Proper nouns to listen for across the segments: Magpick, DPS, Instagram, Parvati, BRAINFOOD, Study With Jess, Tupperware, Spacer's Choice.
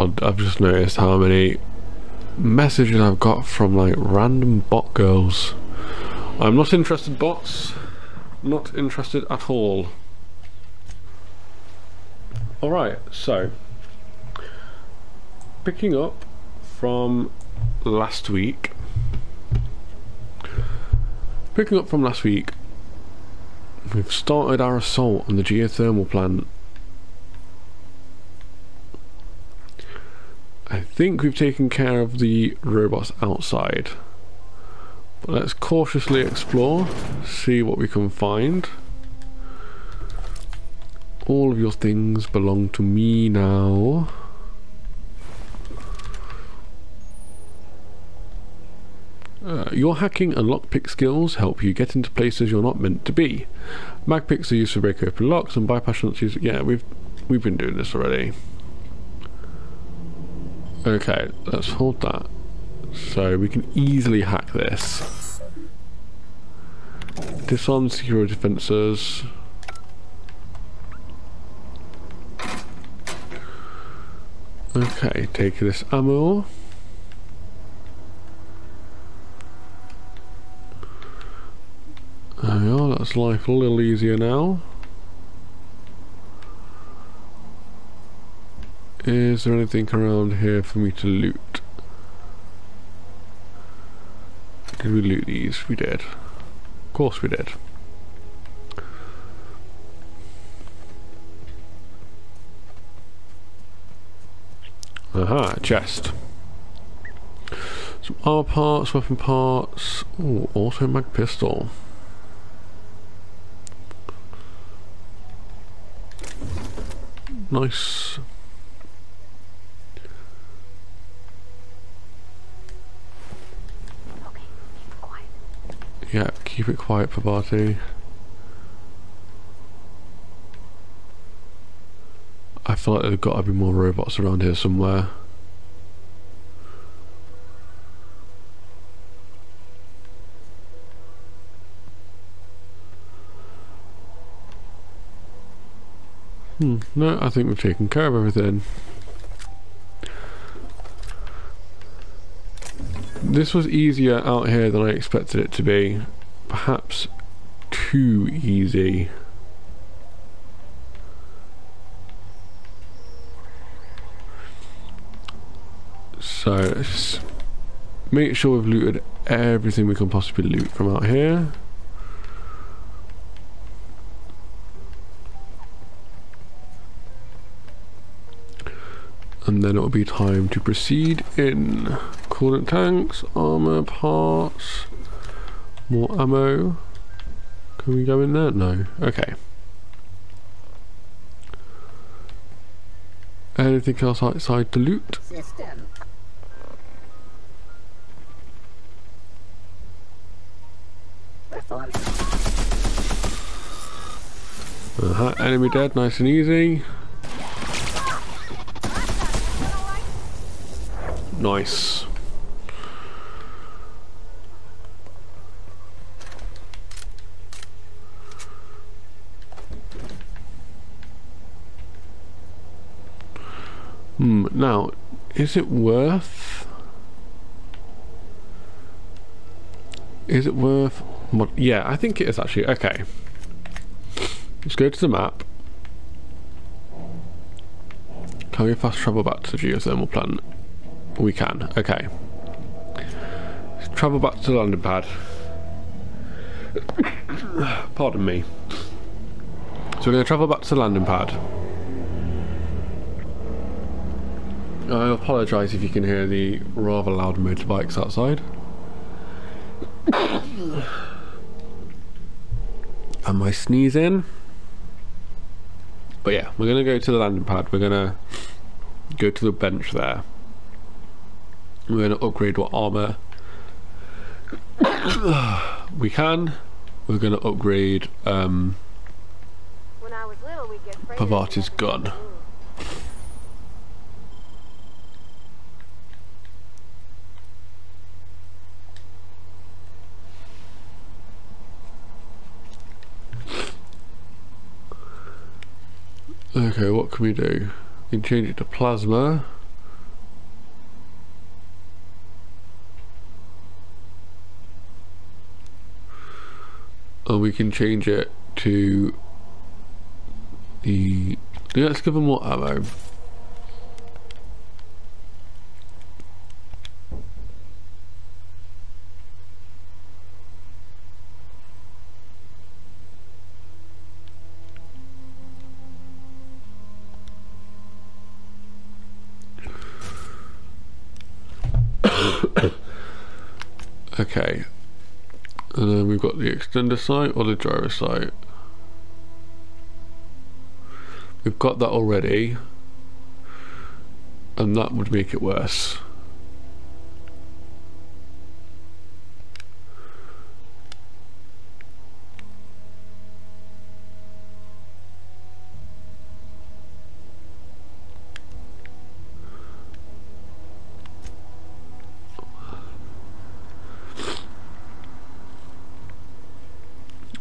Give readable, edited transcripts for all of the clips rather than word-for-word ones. pod, I've just noticed how many messages I've got from like random bot girls. I'm not interested, bots. Not interested at all. Alright, so picking up from last week. We've started our assault on the geothermal plant. I think we've taken care of the robots outside. But let's cautiously explore, see what we can find. All of your things belong to me now. Your hacking and lockpick skills help you get into places you're not meant to be. Magpicks are used to break open locks and bypass shunters. Yeah, we've been doing this already. Okay, let's hold that. So we can easily hack this. Disarm security defences. Okay, take this ammo. There we are, that's life a little easier now. Is there anything around here for me to loot? Did we loot these? We did. Of course we did. Aha, chest. Some armor parts, weapon parts. Ooh, auto mag pistol. Nice. Okay, keep it quiet. Yeah, keep it quiet, Parvati. I feel like there've got to be more robots around here somewhere. No, I think we've taken care of everything. This was easier out here than I expected it to be. Perhaps too easy. So, let's make sure we've looted everything we can possibly loot from out here. And then it'll be time to proceed in coolant tanks, armor parts, more ammo. Can we go in there? No. Okay. Anything else outside to loot? System. Uh-huh, enemy dead, nice and easy. Nice. Now, is it worth yeah, I think it is actually. Okay. Let's go to the map. Can we fast travel back to the geothermal plant? We can, okay. Let's travel back to the landing pad. Pardon me. So we're going to travel back to the landing pad. I apologise if you can hear the rather loud motorbikes outside. Am I sneezing? But yeah, we're going to go to the landing pad. We're going to go to the bench there. We're going to upgrade what armour we can. We're going to upgrade Parvati's gun. Okay, what can we do? We can change it to plasma. and we can change it to the, let's give them more ammo. Okay, and then we've got the extender sight or the gyro sight. We've got that already, and that would make it worse.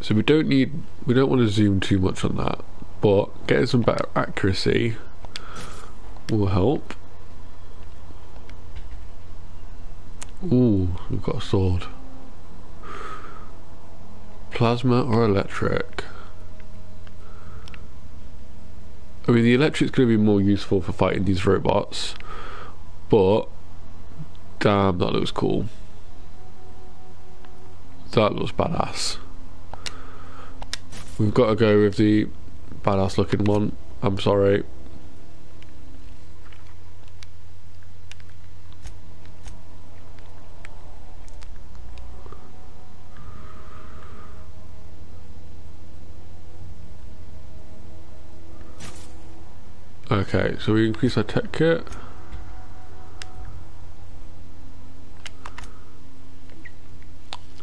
So we don't want to zoom too much on that, but getting some better accuracy will help. Ooh, we've got a sword. Plasma or electric? I mean, the electric's going to be more useful for fighting these robots, but damn, that looks cool. That looks badass. We've got to go with the badass looking one, I'm sorry. Okay, so we increase our tech kit.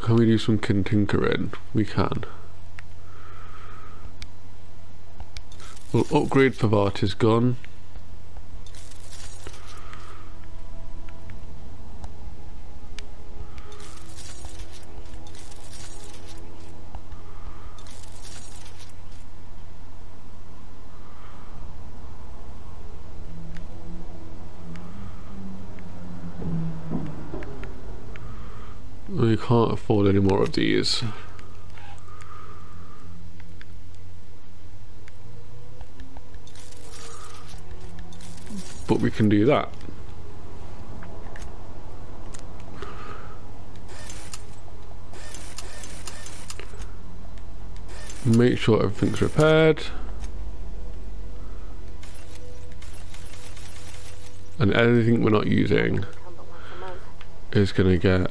Can we do some tinkering? We can. We'll upgrade Parvati's gun. We can't afford any more of these. But we can do that. Make sure everything's repaired. And anything we're not using is going to get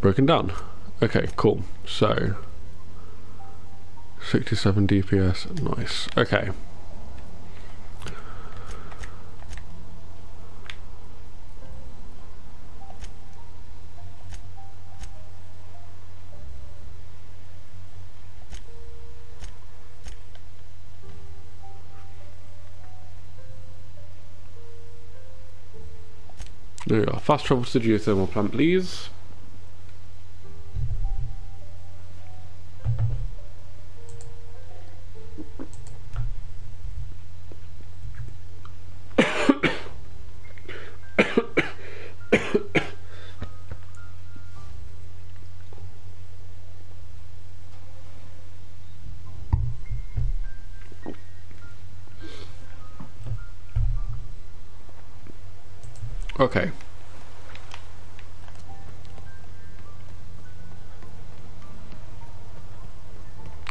broken down. Okay, cool. So, 67 DPS, nice. Okay. There we are. Fast travel to the geothermal plant, please. Okay.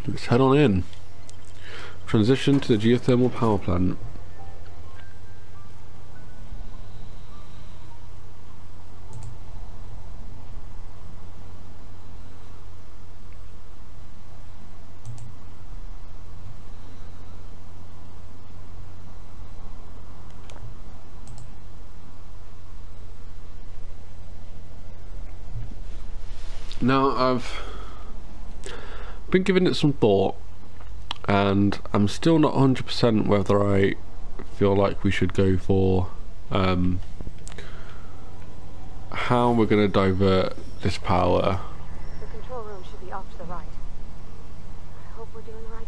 Let's head on in. Transition to the geothermal power plant. Now, I've been giving it some thought, and I'm still not 100% whether I feel like we should go for how we're going to divert this power. The control room should be off to the right. I hope we're doing the right thing.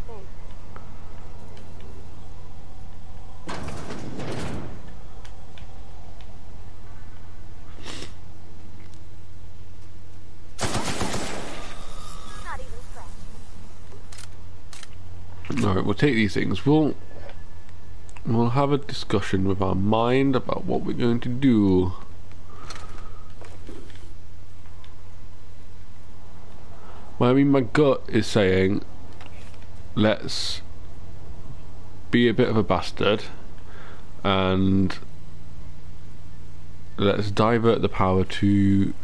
Alright, we'll take these things. We'll have a discussion with our mind about what we're going to do. Well, I mean, my gut is saying, let's be a bit of a bastard and let's divert the power to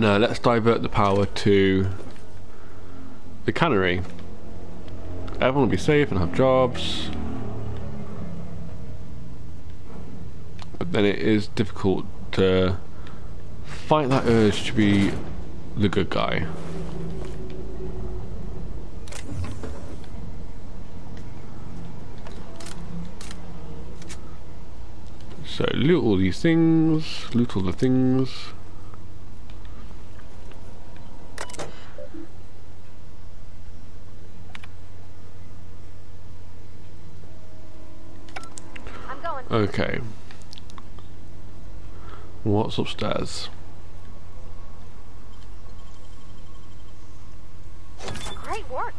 let's divert the power to the cannery. Everyone will be safe and have jobs. But then it is difficult to fight that urge to be the good guy. So loot all these things, loot all the things. Okay. What's upstairs? Great work.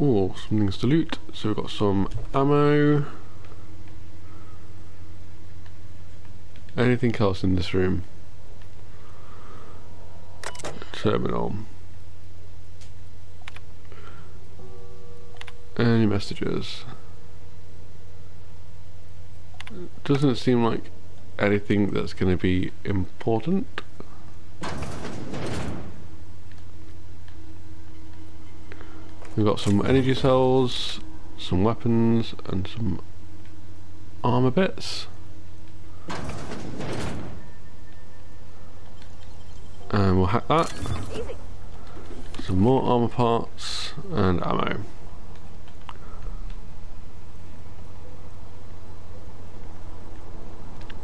Oh, some things to loot. So we've got some ammo. Anything else in this room? Terminal. Any messages? Doesn't seem like anything that's going to be important. We've got some energy cells, some weapons, and some armor bits. And we'll hack that. Some more armor parts and ammo.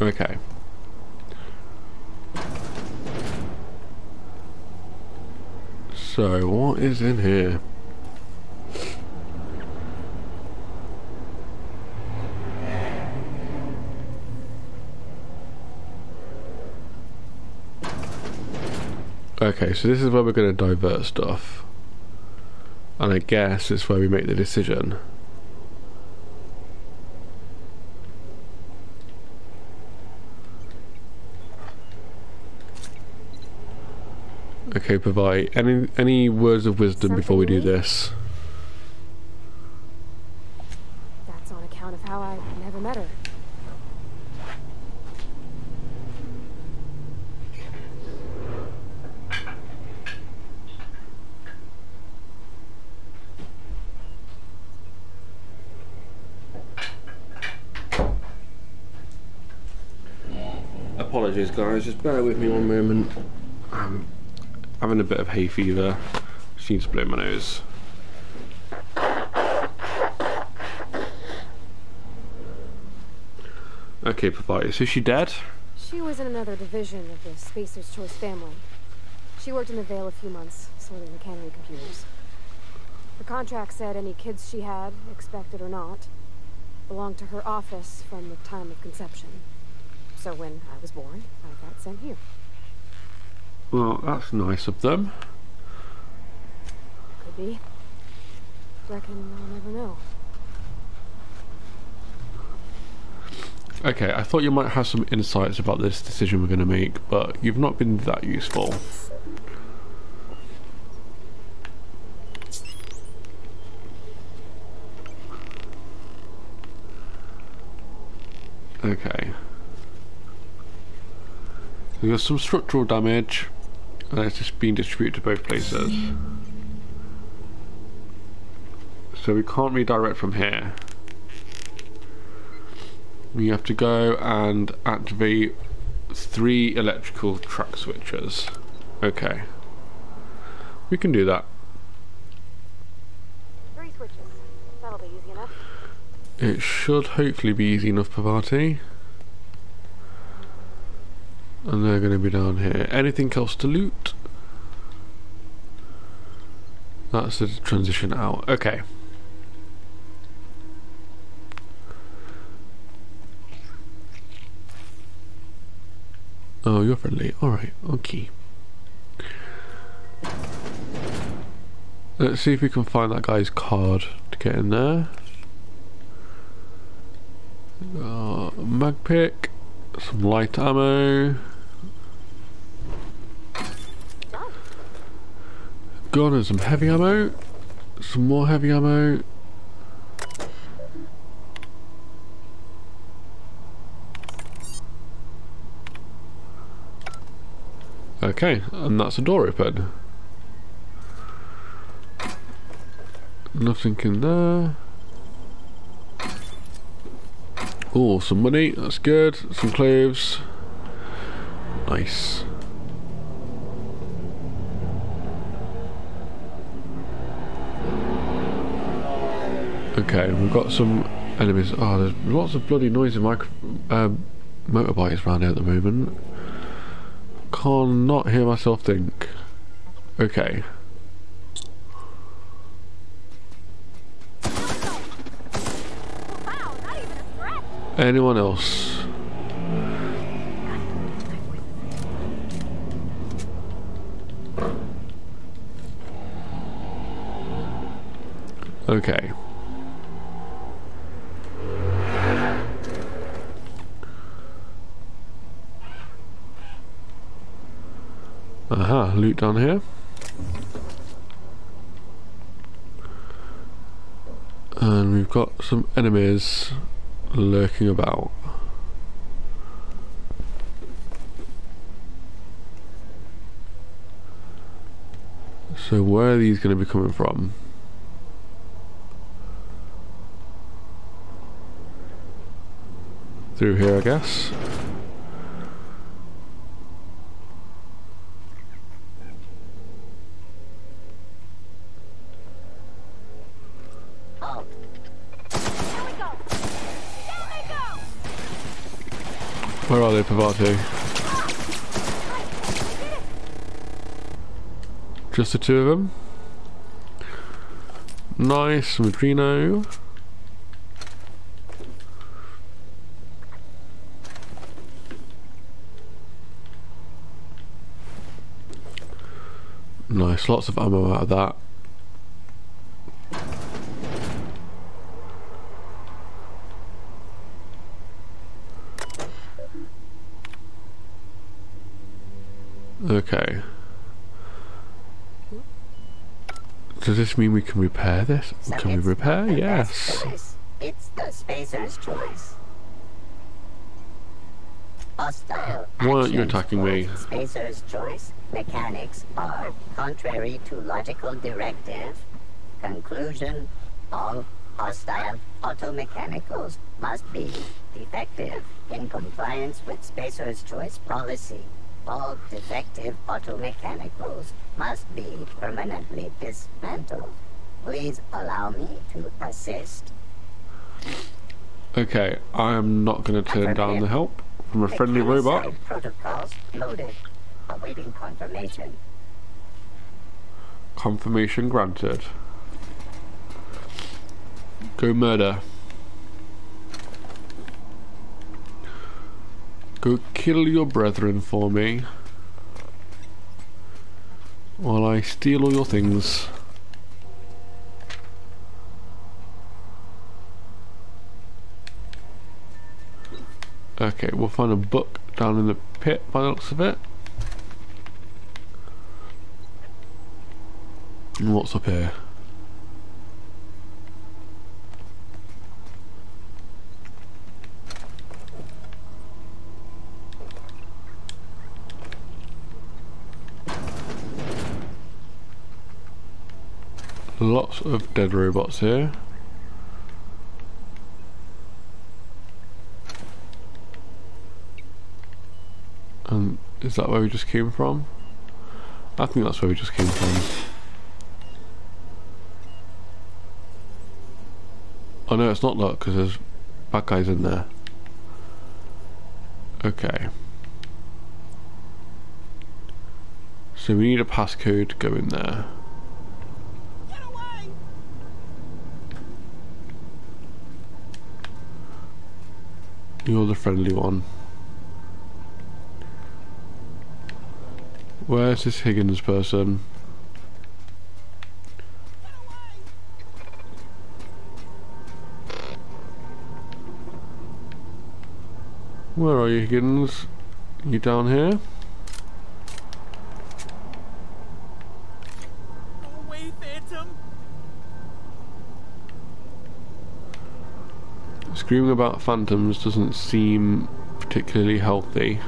Okay. So, what is in here? Okay, so this is where we're going to divert stuff. And I guess it's where we make the decision. Okay, Parvati, any words of wisdom before we do this? That's on account of how I never met her. Apologies, guys. Just bear with me one moment. Having a bit of hay fever. Just need to blow my nose. Okay, Parvati, so is she dead? She was in another division of the Spacer's Choice family. She worked in the Vale a few months, sorting the cannery computers. Her contract said any kids she had, expected or not, belonged to her office from the time of conception. So when I was born, I got sent here. Well, that's nice of them. Could be. Reckon I'll never know. Okay, I thought you might have some insights about this decision we're going to make, but you've not been that useful. Okay. We've got some structural damage. And it's just being distributed to both places. So we can't redirect from here. We have to go and activate 3 electrical track switches. Okay. We can do that. 3 switches. That'll be easy enough. It should hopefully be easy enough, Parvati. And they're going to be down here. Anything else to loot? That's the transition out. Okay. Oh, you're friendly. Alright, okay. Let's see if we can find that guy's card to get in there. Mag pick, some light ammo, gun and some heavy ammo, some more heavy ammo. Okay, and that's a door open. Nothing in there. Oh, some money, that's good. Some clothes. Nice. Okay, we've got some enemies. Oh, there's lots of bloody noisy motorbikes around here at the moment. Can't not hear myself think. Okay. Anyone else? Okay. Aha, loot down here. And we've got some enemies lurking about. So where are these going to be coming from? Through here, I guess. Where are they, Parvati? Just the two of them? Nice, Madrino. Nice, lots of ammo out of that. Okay. Does this mean we can repair this? Can we repair? Yes. It's the Spacer's Choice. Hostile. Why aren't you attacking me? Spacer's Choice mechanics are contrary to logical directive. Conclusion: all hostile auto mechanicals must be defective in compliance with Spacer's Choice policy. All defective automechanicals must be permanently dismantled. Please allow me to assist. Okay, I am not going to turn down the help from a friendly robot. Protocols loaded. Awaiting confirmation. Confirmation granted. Go murder. Go kill your brethren for me while I steal all your things. Okay, we'll find a book down in the pit by the looks of it. And what's up here? Lots of dead robots here. And is that where we just came from? I think that's where we just came from. Oh no, it's not that, because there's bad guys in there. Okay. So we need a passcode to go in there. You're the friendly one. Where's this Higgins person? Where are you, Higgins? You down here? Go away, Phantom. Screaming about phantoms doesn't seem particularly healthy.